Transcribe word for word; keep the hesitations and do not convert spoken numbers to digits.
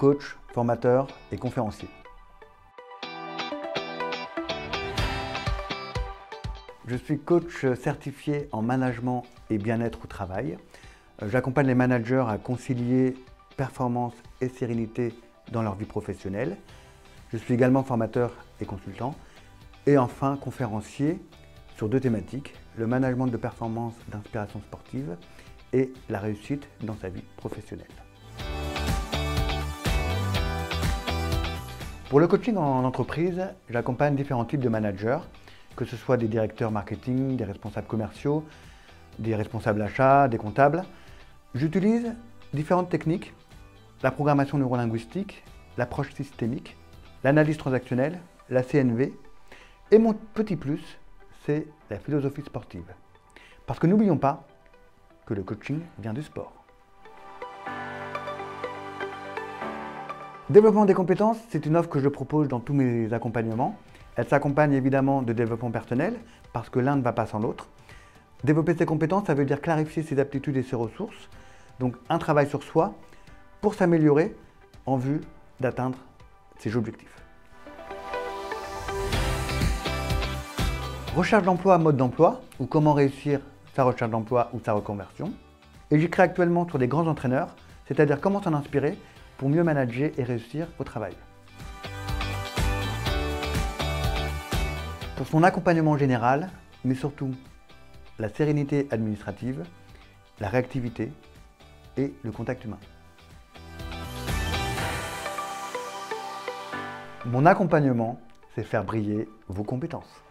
coach, formateur et conférencier. Je suis coach certifié en management et bien-être au travail. J'accompagne les managers à concilier performance et sérénité dans leur vie professionnelle. Je suis également formateur et consultant. Et enfin, conférencier sur deux thématiques, le management de performance d'inspiration sportive et la réussite dans sa vie professionnelle. Pour le coaching en entreprise, j'accompagne différents types de managers, que ce soit des directeurs marketing, des responsables commerciaux, des responsables achats, des comptables. J'utilise différentes techniques, la programmation neurolinguistique, l'approche systémique, l'analyse transactionnelle, la C N V, et mon petit plus, c'est la philosophie sportive. Parce que n'oublions pas que le coaching vient du sport. Développement des compétences, c'est une offre que je propose dans tous mes accompagnements. Elle s'accompagne évidemment de développement personnel, parce que l'un ne va pas sans l'autre. Développer ses compétences, ça veut dire clarifier ses aptitudes et ses ressources, donc un travail sur soi, pour s'améliorer en vue d'atteindre ses objectifs. Recherche d'emploi, mode d'emploi, ou comment réussir sa recherche d'emploi ou sa reconversion. Et j'écris actuellement sur des grands entraîneurs, c'est-à-dire comment s'en inspirer pour mieux manager et réussir au travail. Pour son accompagnement général, mais surtout la sérénité administrative, la réactivité et le contact humain. Mon accompagnement, c'est faire briller vos compétences.